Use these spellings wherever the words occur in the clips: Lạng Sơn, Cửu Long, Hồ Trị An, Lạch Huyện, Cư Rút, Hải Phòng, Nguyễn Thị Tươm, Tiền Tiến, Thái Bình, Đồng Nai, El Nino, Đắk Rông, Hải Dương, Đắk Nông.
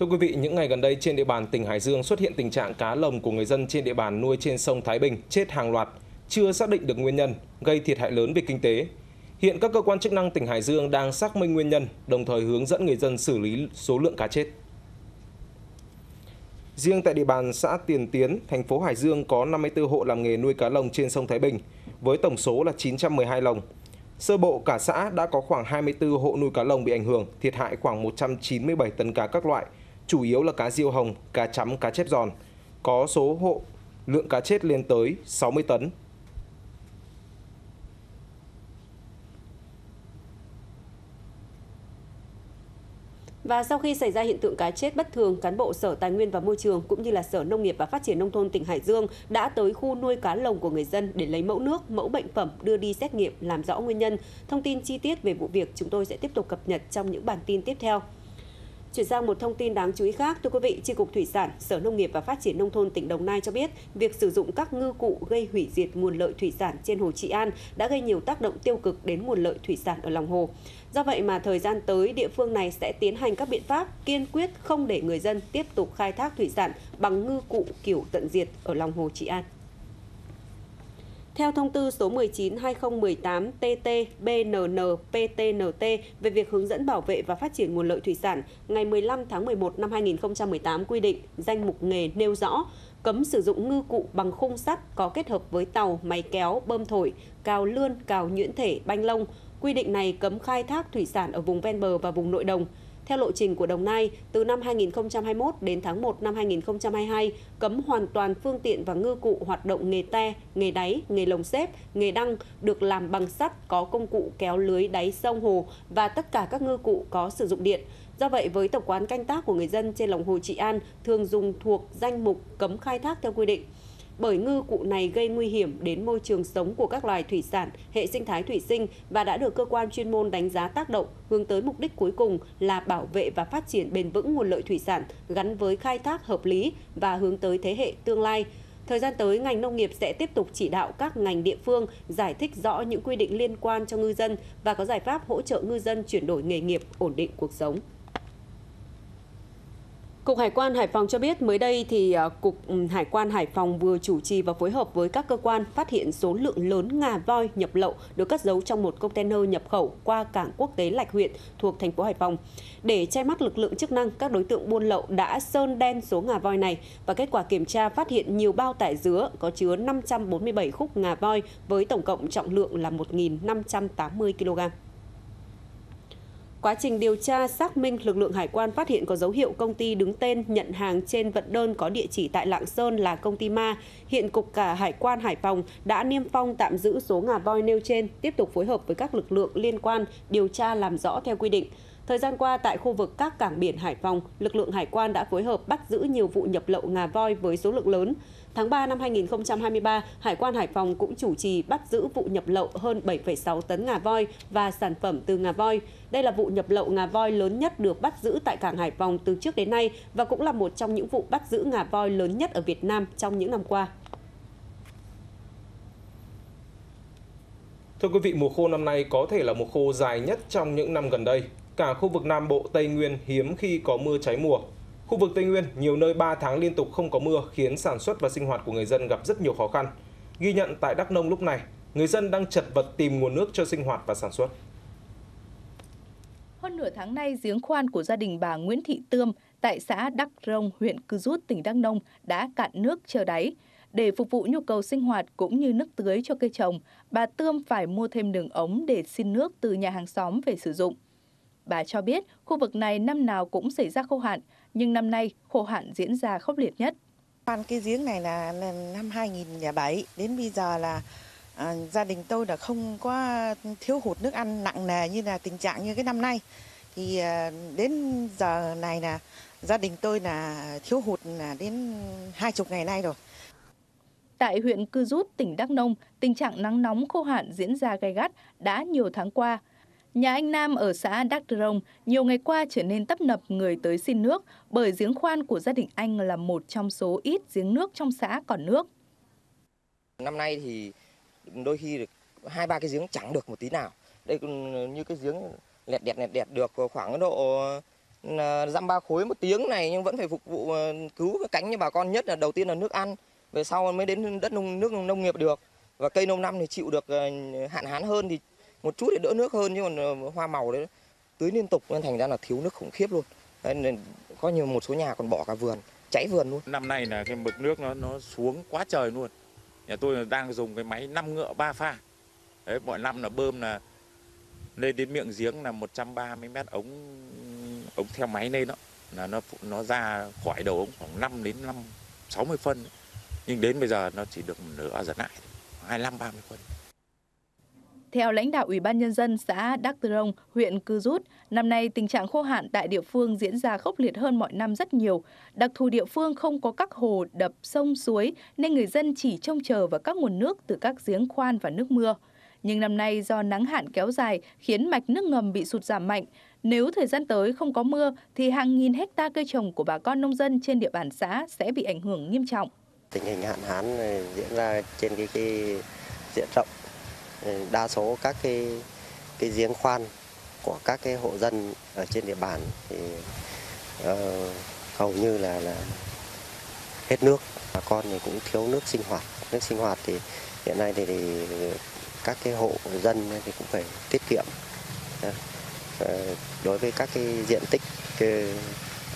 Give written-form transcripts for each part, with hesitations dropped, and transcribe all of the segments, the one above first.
Thưa quý vị, những ngày gần đây trên địa bàn tỉnh Hải Dương xuất hiện tình trạng cá lồng của người dân trên địa bàn nuôi trên sông Thái Bình chết hàng loạt, chưa xác định được nguyên nhân, gây thiệt hại lớn về kinh tế. Hiện các cơ quan chức năng tỉnh Hải Dương đang xác minh nguyên nhân, đồng thời hướng dẫn người dân xử lý số lượng cá chết. Riêng tại địa bàn xã Tiền Tiến, thành phố Hải Dương có 54 hộ làm nghề nuôi cá lồng trên sông Thái Bình, với tổng số là 912 lồng. Sơ bộ cả xã đã có khoảng 24 hộ nuôi cá lồng bị ảnh hưởng, thiệt hại khoảng 197 tấn cá các loại, chủ yếu là cá diêu hồng, cá chấm, cá chép giòn. Có số hộ lượng cá chết lên tới 60 tấn. Và sau khi xảy ra hiện tượng cá chết bất thường, cán bộ Sở Tài nguyên và Môi trường cũng như là Sở Nông nghiệp và Phát triển Nông thôn tỉnh Hải Dương đã tới khu nuôi cá lồng của người dân để lấy mẫu nước, mẫu bệnh phẩm đưa đi xét nghiệm làm rõ nguyên nhân. Thông tin chi tiết về vụ việc chúng tôi sẽ tiếp tục cập nhật trong những bản tin tiếp theo. Chuyển sang một thông tin đáng chú ý khác, thưa quý vị, Chi cục Thủy sản, Sở Nông nghiệp và Phát triển Nông thôn tỉnh Đồng Nai cho biết, việc sử dụng các ngư cụ gây hủy diệt nguồn lợi thủy sản trên Hồ Trị An đã gây nhiều tác động tiêu cực đến nguồn lợi thủy sản ở lòng hồ. Do vậy mà thời gian tới, địa phương này sẽ tiến hành các biện pháp kiên quyết không để người dân tiếp tục khai thác thủy sản bằng ngư cụ kiểu tận diệt ở lòng hồ Trị An. Theo thông tư số 19/2018/TT-BNN-PTNT về việc hướng dẫn bảo vệ và phát triển nguồn lợi thủy sản, ngày 15 tháng 11 năm 2018 quy định danh mục nghề nêu rõ cấm sử dụng ngư cụ bằng khung sắt có kết hợp với tàu, máy kéo, bơm thổi, cào lươn, cào nhuyễn thể, banh lông. Quy định này cấm khai thác thủy sản ở vùng ven bờ và vùng nội đồng. Theo lộ trình của Đồng Nai, từ năm 2021 đến tháng 1 năm 2022, cấm hoàn toàn phương tiện và ngư cụ hoạt động nghề te, nghề đáy, nghề lồng xếp, nghề đăng được làm bằng sắt có công cụ kéo lưới đáy sông hồ và tất cả các ngư cụ có sử dụng điện. Do vậy, với tập quán canh tác của người dân trên lòng hồ Trị An thường dùng thuộc danh mục cấm khai thác theo quy định. Bởi ngư cụ này gây nguy hiểm đến môi trường sống của các loài thủy sản, hệ sinh thái thủy sinh và đã được cơ quan chuyên môn đánh giá tác động, hướng tới mục đích cuối cùng là bảo vệ và phát triển bền vững nguồn lợi thủy sản gắn với khai thác hợp lý và hướng tới thế hệ tương lai. Thời gian tới, ngành nông nghiệp sẽ tiếp tục chỉ đạo các ngành địa phương giải thích rõ những quy định liên quan cho ngư dân và có giải pháp hỗ trợ ngư dân chuyển đổi nghề nghiệp, ổn định cuộc sống. Cục Hải quan Hải Phòng cho biết mới đây thì Cục Hải quan Hải Phòng vừa chủ trì và phối hợp với các cơ quan phát hiện số lượng lớn ngà voi nhập lậu được cất giấu trong một container nhập khẩu qua cảng quốc tế Lạch Huyện thuộc thành phố Hải Phòng. Để che mắt lực lượng chức năng, các đối tượng buôn lậu đã sơn đen số ngà voi này và kết quả kiểm tra phát hiện nhiều bao tải dứa có chứa 547 khúc ngà voi với tổng cộng trọng lượng là 1.580 kg. Quá trình điều tra xác minh, lực lượng hải quan phát hiện có dấu hiệu công ty đứng tên nhận hàng trên vận đơn có địa chỉ tại Lạng Sơn là công ty ma. Hiện Cục Hải quan Hải Phòng đã niêm phong tạm giữ số ngà voi nêu trên, tiếp tục phối hợp với các lực lượng liên quan điều tra làm rõ theo quy định. Thời gian qua, tại khu vực các cảng biển Hải Phòng, lực lượng hải quan đã phối hợp bắt giữ nhiều vụ nhập lậu ngà voi với số lượng lớn. Tháng 3 năm 2023, Hải quan Hải Phòng cũng chủ trì bắt giữ vụ nhập lậu hơn 7,6 tấn ngà voi và sản phẩm từ ngà voi. Đây là vụ nhập lậu ngà voi lớn nhất được bắt giữ tại cảng Hải Phòng từ trước đến nay và cũng là một trong những vụ bắt giữ ngà voi lớn nhất ở Việt Nam trong những năm qua. Thưa quý vị, mùa khô năm nay có thể là mùa khô dài nhất trong những năm gần đây. Cả khu vực Nam Bộ, Tây Nguyên hiếm khi có mưa trái mùa. Khu vực Tây Nguyên, nhiều nơi 3 tháng liên tục không có mưa khiến sản xuất và sinh hoạt của người dân gặp rất nhiều khó khăn. Ghi nhận tại Đắk Nông lúc này, người dân đang chật vật tìm nguồn nước cho sinh hoạt và sản xuất. Hơn nửa tháng nay, giếng khoan của gia đình bà Nguyễn Thị Tươm tại xã Đắk Rông, huyện Cư Rút, tỉnh Đắk Nông đã cạn nước chờ đáy. Để phục vụ nhu cầu sinh hoạt cũng như nước tưới cho cây trồng, bà Tươm phải mua thêm đường ống để xin nước từ nhà hàng xóm về sử dụng. Bà cho biết khu vực này năm nào cũng xảy ra khô hạn, nhưng năm nay khô hạn diễn ra khốc liệt nhất. Khoan cái giếng này là năm 2007, đến bây giờ là gia đình tôi đã không có thiếu hụt nước ăn nặng nề như là tình trạng như cái năm nay. Thì đến giờ này là gia đình tôi là thiếu hụt là đến 20 ngày nay rồi. Tại huyện Cư Rút, tỉnh Đắk Nông, tình trạng nắng nóng khô hạn diễn ra gay gắt đã nhiều tháng qua. Nhà anh Nam ở xã Đắk Rông nhiều ngày qua trở nên tấp nập người tới xin nước bởi giếng khoan của gia đình anh là một trong số ít giếng nước trong xã còn nước. Năm nay thì đôi khi được 2-3 cái giếng chẳng được một tí nào. Đây như cái giếng lẹt đẹt được khoảng độ dăm 3 khối một tiếng này, nhưng vẫn phải phục vụ cứu cánh cho bà con, nhất là đầu tiên là nước ăn, về sau mới đến đất nông nước nông nghiệp được. Và cây nông năm thì chịu được hạn hán hơn thì một chút để đỡ nước hơn, chứ còn hoa màu đấy tưới liên tục nên thành ra là thiếu nước khủng khiếp luôn. Đấy, nên có nhiều một số nhà còn bỏ cả vườn, cháy vườn luôn. Năm nay là cái mực nước nó xuống quá trời luôn. Nhà tôi đang dùng cái máy 5 ngựa 3 pha. Đấy, mọi năm là bơm là lên đến miệng giếng là 130 mét ống theo máy lên đó, là nó ra khỏi đầu ống khoảng 5 đến 60 phân. Nhưng đến bây giờ nó chỉ được nửa giật lại, 25-30 phân. Theo lãnh đạo Ủy ban Nhân dân xã Đắk Rông, huyện Cư Rút, năm nay tình trạng khô hạn tại địa phương diễn ra khốc liệt hơn mọi năm rất nhiều. Đặc thù địa phương không có các hồ, đập, sông, suối nên người dân chỉ trông chờ vào các nguồn nước từ các giếng khoan và nước mưa. Nhưng năm nay do nắng hạn kéo dài khiến mạch nước ngầm bị sụt giảm mạnh. Nếu thời gian tới không có mưa thì hàng nghìn hecta cây trồng của bà con nông dân trên địa bàn xã sẽ bị ảnh hưởng nghiêm trọng. Tình hình hạn hán diễn ra trên cái diện rộng. Đa số các cái giếng khoan của các cái hộ dân ở trên địa bàn thì hầu như là hết nước. Bà con thì cũng thiếu nước sinh hoạt. Nước sinh hoạt thì hiện nay thì các cái hộ dân thì cũng phải tiết kiệm. Đối với các cái diện tích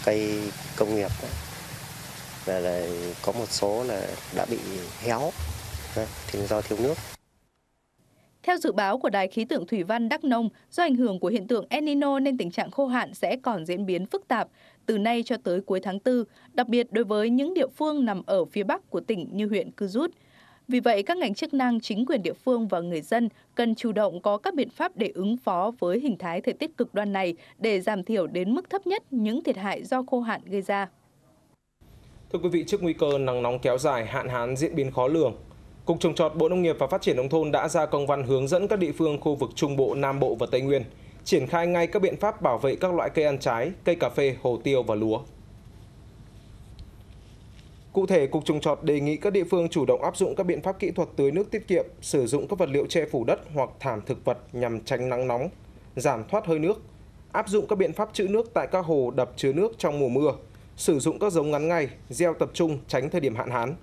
cây công nghiệp là có một số là đã bị héo thì do thiếu nước. Theo dự báo của Đài khí tượng thủy văn Đắk Nông, do ảnh hưởng của hiện tượng El Nino nên tình trạng khô hạn sẽ còn diễn biến phức tạp từ nay cho tới cuối tháng 4, đặc biệt đối với những địa phương nằm ở phía bắc của tỉnh như huyện Cư Rút. Vì vậy, các ngành chức năng, chính quyền địa phương và người dân cần chủ động có các biện pháp để ứng phó với hình thái thời tiết cực đoan này để giảm thiểu đến mức thấp nhất những thiệt hại do khô hạn gây ra. Thưa quý vị, trước nguy cơ nắng nóng kéo dài, hạn hán diễn biến khó lường, Cục Trồng trọt Bộ Nông nghiệp và Phát triển Nông thôn đã ra công văn hướng dẫn các địa phương khu vực Trung Bộ, Nam Bộ và Tây Nguyên triển khai ngay các biện pháp bảo vệ các loại cây ăn trái, cây cà phê, hồ tiêu và lúa. Cụ thể, Cục Trồng trọt đề nghị các địa phương chủ động áp dụng các biện pháp kỹ thuật tưới nước tiết kiệm, sử dụng các vật liệu che phủ đất hoặc thảm thực vật nhằm tránh nắng nóng, giảm thoát hơi nước, áp dụng các biện pháp trữ nước tại các hồ đập chứa nước trong mùa mưa, sử dụng các giống ngắn ngày, gieo tập trung tránh thời điểm hạn hán.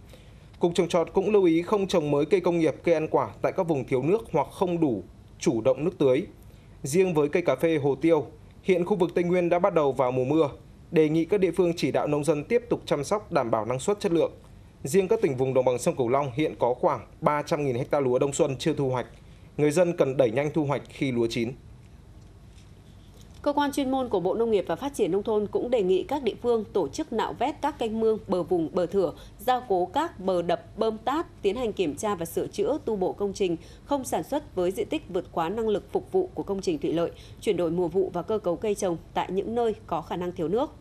Cục Trồng trọt cũng lưu ý không trồng mới cây công nghiệp, cây ăn quả tại các vùng thiếu nước hoặc không đủ chủ động nước tưới. Riêng với cây cà phê, hồ tiêu, hiện khu vực Tây Nguyên đã bắt đầu vào mùa mưa, đề nghị các địa phương chỉ đạo nông dân tiếp tục chăm sóc đảm bảo năng suất chất lượng. Riêng các tỉnh vùng đồng bằng sông Cửu Long hiện có khoảng 300.000 ha lúa đông xuân chưa thu hoạch. Người dân cần đẩy nhanh thu hoạch khi lúa chín. Cơ quan chuyên môn của Bộ Nông nghiệp và Phát triển Nông thôn cũng đề nghị các địa phương tổ chức nạo vét các kênh mương, bờ vùng, bờ thửa, gia cố các bờ đập, bơm tát, tiến hành kiểm tra và sửa chữa tu bổ công trình, không sản xuất với diện tích vượt quá năng lực phục vụ của công trình thủy lợi, chuyển đổi mùa vụ và cơ cấu cây trồng tại những nơi có khả năng thiếu nước.